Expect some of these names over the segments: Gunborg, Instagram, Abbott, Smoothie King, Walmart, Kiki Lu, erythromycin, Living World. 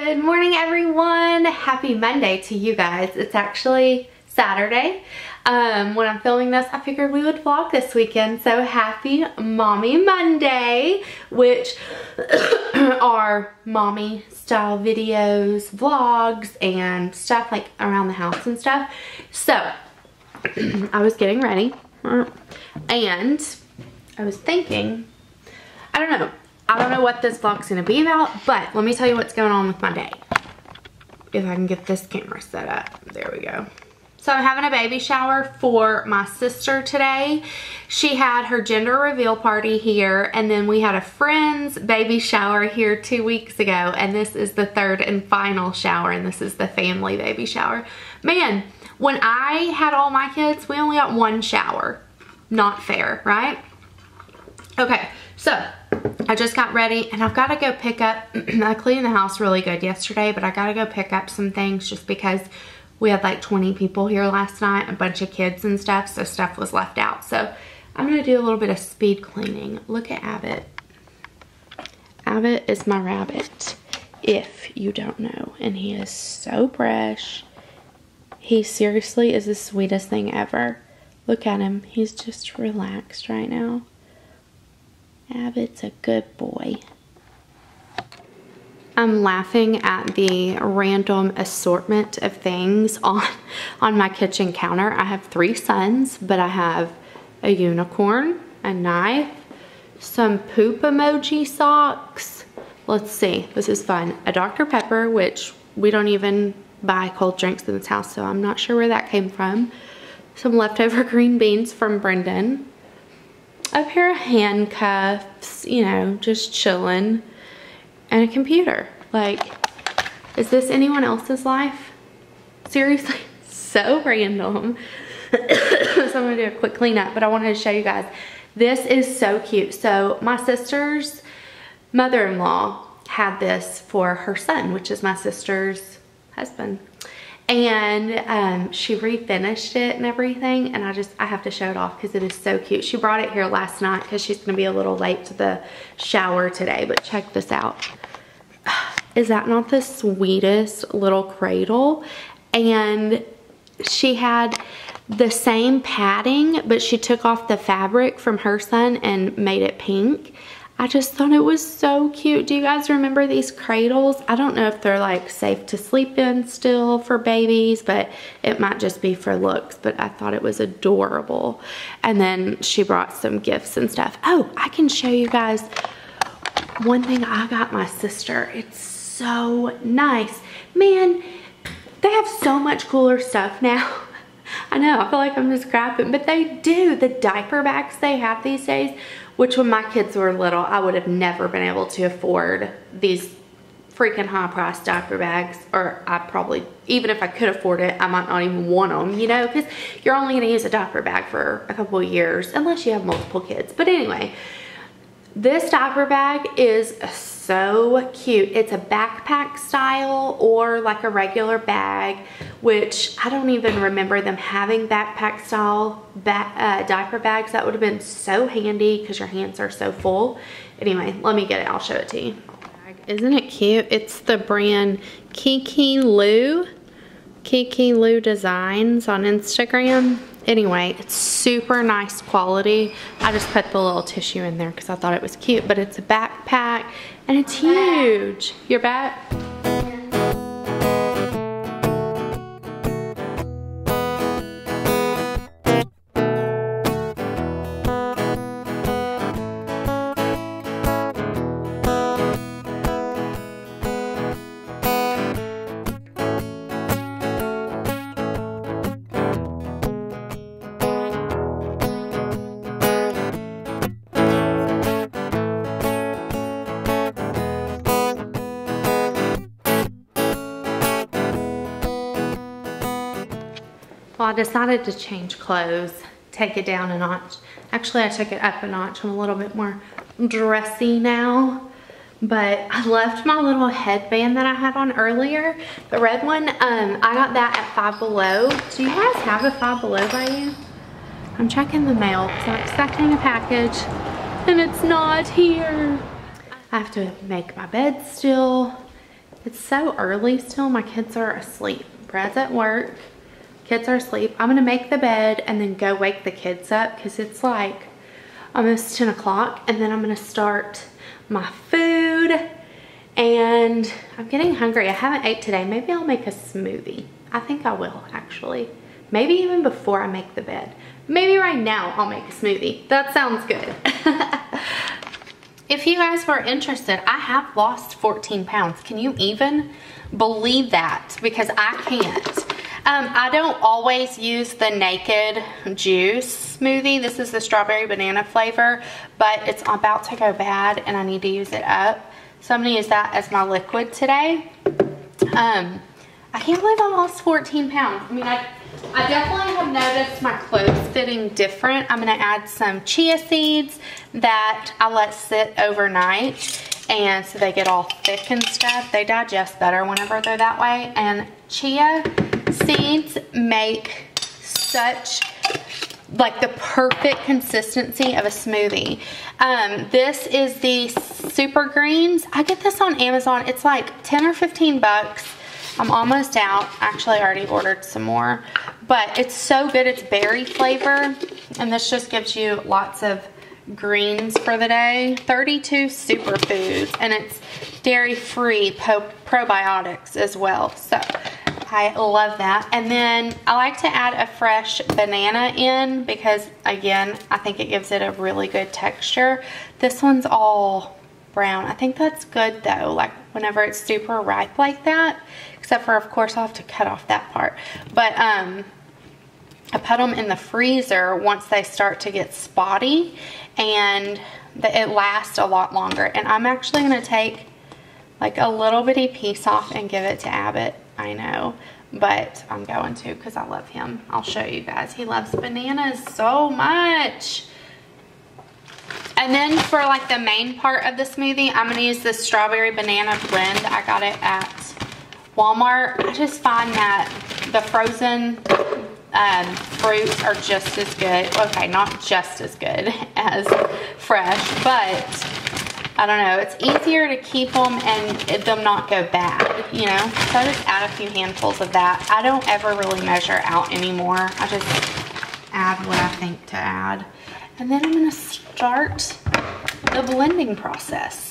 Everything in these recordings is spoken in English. Good morning, everyone. Happy Monday to you guys. It's actually Saturday. When I'm filming this, I figured we would vlog this weekend. So happy Mommy Monday, which are mommy style videos, vlogs, and stuff like around the house and stuff. So I was getting ready and I was thinking, I don't know what this vlog's gonna be about, but let me tell you what's going on with my day. If I can get this camera set up. There we go. So I'm having a baby shower for my sister today. She had her gender reveal party here, and then we had a friend's baby shower here 2 weeks ago, and this is the third and final shower, and this is the family baby shower. Man, when I had all my kids, we only got one shower. Not fair, right? Okay, so I just got ready and I've got to go pick up, I cleaned the house really good yesterday, but I got to go pick up some things just because we had like 20 people here last night, a bunch of kids and stuff, so stuff was left out. So I'm going to do a little bit of speed cleaning. Look at Abbott. Abbott is my rabbit, if you don't know, and he is so fresh. He seriously is the sweetest thing ever. Look at him. He's just relaxed right now. Abbott's a good boy. I'm laughing at the random assortment of things on my kitchen counter. I have three suns, but I have a unicorn, a knife, some poop emoji socks. Let's see, this is fun. A Dr. Pepper, which we don't even buy cold drinks in this house, so I'm not sure where that came from. Some leftover green beans from Brendan. A pair of handcuffs, you know, just chilling, and a computer. Like, is this anyone else's life? Seriously, so random. So I'm gonna do a quick cleanup, but I wanted to show you guys. This is so cute. So my sister's mother-in-law had this for her son, which is my sister's husband. And she refinished it and everything, and I have to show it off because it is so cute. She brought it here last night because she's gonna be a little late to the shower today, but check this out. Is that not the sweetest little cradle? And she had the same padding, but she took off the fabric from her son and made it pink. I just thought it was so cute. Do you guys remember these cradles? I don't know if they're like safe to sleep in still for babies, but it might just be for looks, but I thought it was adorable. And then she brought some gifts and stuff. Oh, I can show you guys one thing I got my sister. It's so nice. Man, they have so much cooler stuff now. I know, I feel like I'm just crapping, but they do. The diaper bags they have these days, which when my kids were little, I would have never been able to afford these freaking high-priced diaper bags. Or I probably, even if I could afford it, I might not even want them, you know, because you're only going to use a diaper bag for a couple of years unless you have multiple kids. But anyway, this diaper bag is so cute. It's a backpack style or like a regular bag, which I don't even remember them having backpack style diaper bags. That would have been so handy because your hands are so full. Anyway, let me get it. I'll show it to you. Isn't it cute? It's the brand Kiki Lu. Kiki Lu Designs on Instagram. Anyway, it's super nice quality. I just put the little tissue in there because I thought it was cute, but it's a backpack and it's huge. You're back? Well, I decided to change clothes, take it down a notch. Actually, I took it up a notch. I'm a little bit more dressy now, but I left my little headband that I had on earlier, the red one. I got that at Five Below. Do you guys have a Five Below by you? I'm checking the mail because I'm expecting a package and it's not here. I have to make my bed still. It's so early still. My kids are asleep. Brad's at work. Kids are asleep. I'm going to make the bed and then go wake the kids up because it's like almost 10 o'clock. And then I'm going to start my food. And I'm getting hungry. I haven't ate today. Maybe I'll make a smoothie. I think I will, actually. Maybe even before I make the bed. Maybe right now I'll make a smoothie. That sounds good. If you guys were interested, I have lost 14 pounds. Can you even believe that? Because I can't. I don't always use the Naked Juice smoothie. This is the strawberry banana flavor, but it's about to go bad and I need to use it up. So I'm going to use that as my liquid today. I can't believe I lost 14 pounds. I mean, I definitely have noticed my clothes fitting different. I'm going to add some chia seeds that I let sit overnight. And so they get all thick and stuff. They digest better whenever they're that way. And chia seeds make such like the perfect consistency of a smoothie. This is the Super Greens. I get this on Amazon. It's like 10 or 15 bucks. I'm almost out. Actually, I already ordered some more, but it's so good. It's berry flavor, and this just gives you lots of greens for the day. 32 superfoods, and it's dairy-free probiotics as well, so I love that. And then I like to add a fresh banana in because, again, I think it gives it a really good texture. This one's all brown. I think that's good, though, like whenever it's super ripe like that. Except for, of course, I'll have to cut off that part. But I put them in the freezer once they start to get spotty, and it lasts a lot longer. And I'm actually going to take like a little bitty piece off and give it to Abbott. I know, but I'm going to because I love him. I'll show you guys. He loves bananas so much. And then for like the main part of the smoothie, I'm going to use this strawberry banana blend. I got it at Walmart. I just find that the frozen fruits are just as good. Okay, not just as good as fresh, but I don't know. It's easier to keep them and them not go bad, you know? So I just add a few handfuls of that. I don't ever really measure out anymore. I just add what I think to add. And then I'm going to start the blending process.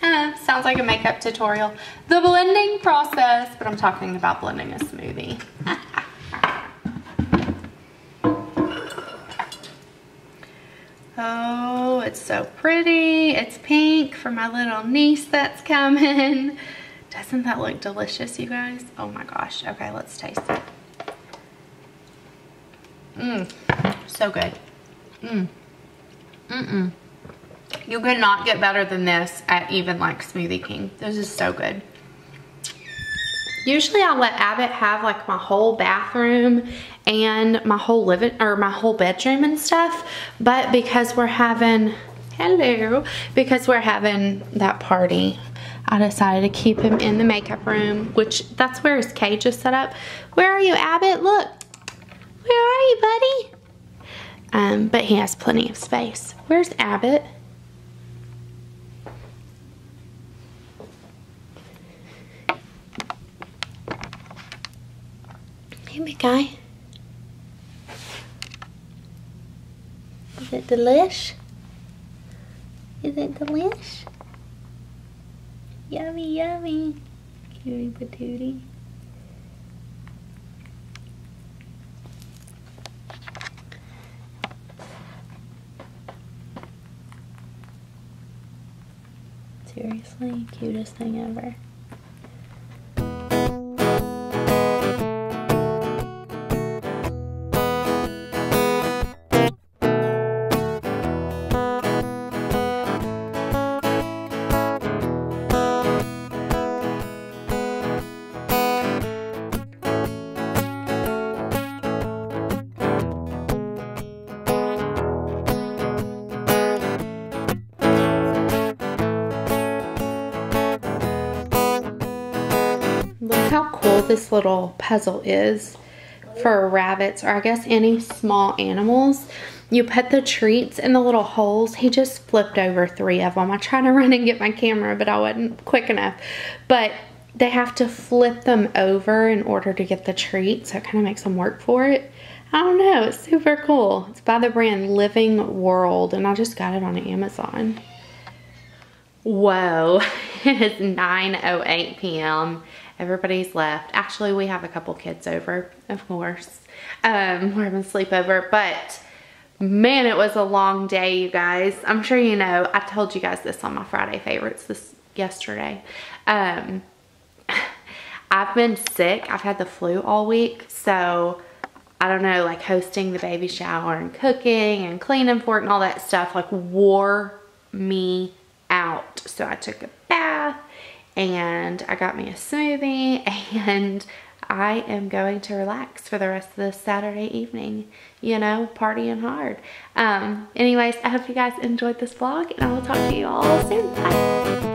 Sounds like a makeup tutorial. The blending process, but I'm talking about blending a smoothie. Oh, it's so pretty. It's pink for my little niece that's coming. Doesn't that look delicious, you guys? Oh my gosh. Okay, let's taste it. So good. You could not get better than this at even like Smoothie King. This is so good. Usually I let Abbott have like my whole bathroom and my whole bedroom and stuff, but because we're having that party, I decided to keep him in the makeup room, which that's where his cage is set up. Where are you, Abbott? Look. Where are you, buddy? But he has plenty of space. Where's Abbott? Hey, big guy. Is it delish? Is it delish? Yummy, yummy. Cutie patootie. Seriously, cutest thing ever. How cool this little puzzle is for rabbits, or I guess any small animals. you put the treats in the little holes. He just flipped over 3 of them. I tried to run and get my camera, but I wasn't quick enough. But they have to flip them over in order to get the treat, so it kind of makes them work for it. I don't know, it's super cool. It's by the brand Living World, and I just got it on Amazon. Whoa, it is 9:08 p.m. Everybody's left. Actually, we have a couple kids over, of course. We're having a sleepover, but man, it was a long day, you guys. I'm sure you know, I told you guys this on my Friday favorites yesterday. I've been sick. I've had the flu all week, so I don't know, like hosting the baby shower and cooking and cleaning for it and all that stuff like wore me out. So I took a bath and I got me a smoothie, and I am going to relax for the rest of this Saturday evening, you know, partying hard. Anyways, I hope you guys enjoyed this vlog, and I will talk to you all soon. Bye.